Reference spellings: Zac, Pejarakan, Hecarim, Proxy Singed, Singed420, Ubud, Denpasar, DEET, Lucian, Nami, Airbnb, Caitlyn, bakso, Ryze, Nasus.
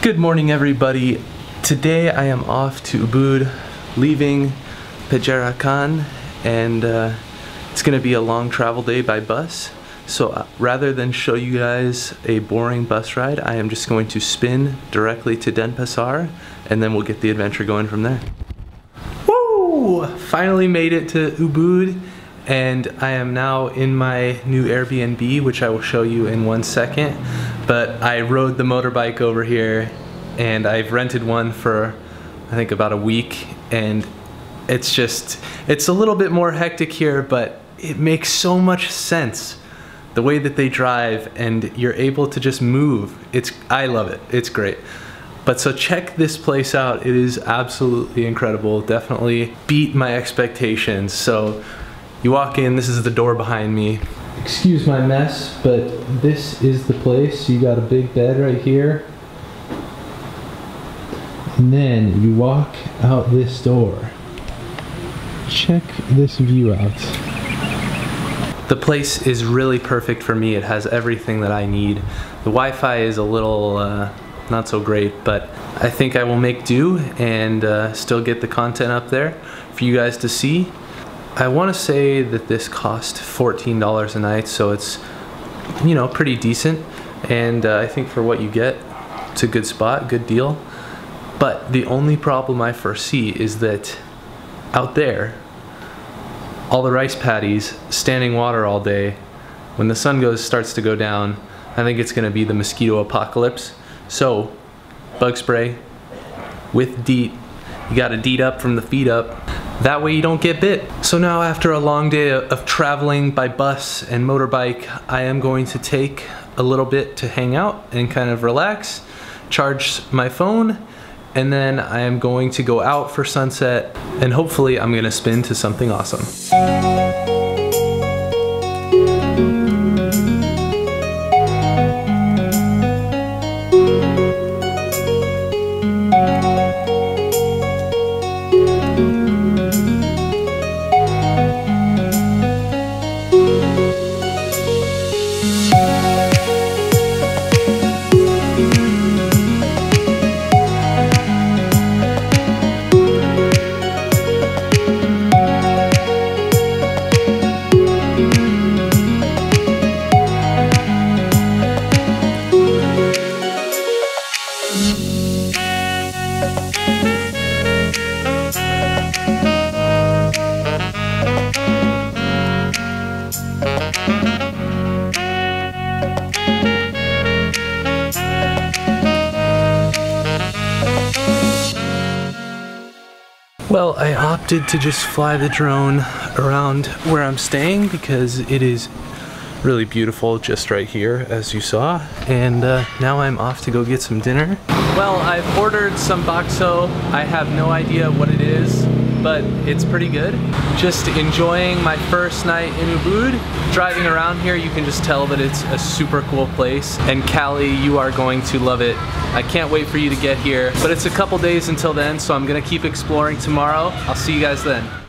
Good morning, everybody. Today I am off to Ubud, leaving Pejarakan, and it's gonna be a long travel day by bus. So rather than show you guys a boring bus ride, I am just going to spin directly to Denpasar, and then we'll get the adventure going from there. Woo! Finally made it to Ubud, and I am now in my new Airbnb, which I will show you in 1 second. But I rode the motorbike over here, and I've rented one for I think about a week, and it's a little bit more hectic here, but it makes so much sense the way that they drive, and you're able to just move. I love it, it's great. But so check this place out, it is absolutely incredible, definitely beat my expectations. So you walk in, this is the door behind me. Excuse my mess, but this is the place. You got a big bed right here. And then you walk out this door. Check this view out. The place is really perfect for me. It has everything that I need. The Wi-Fi is a little not so great, but I think I will make do and still get the content up there for you guys to see. I want to say that this cost $14 a night, so it's, you know, pretty decent, and I think for what you get, it's a good spot, good deal. But the only problem I foresee is that out there, all the rice paddies, standing water all day, when the sun starts to go down, I think it's going to be the mosquito apocalypse. So, bug spray with DEET. You got to DEET up from the feet up. That way you don't get bit. So now, after a long day of traveling by bus and motorbike, I am going to take a little bit to hang out and kind of relax, charge my phone, and then I am going to go out for sunset, and hopefully I'm gonna spin to something awesome. Well, I opted to just fly the drone around where I'm staying because it is really beautiful just right here, as you saw. And now I'm off to go get some dinner. Well, I've ordered some bakso. I have no idea what it is, but it's pretty good. Just enjoying my first night in Ubud. Driving around here, you can just tell that it's a super cool place. And Callie, you are going to love it. I can't wait for you to get here. But it's a couple days until then, so I'm gonna keep exploring tomorrow. I'll see you guys then.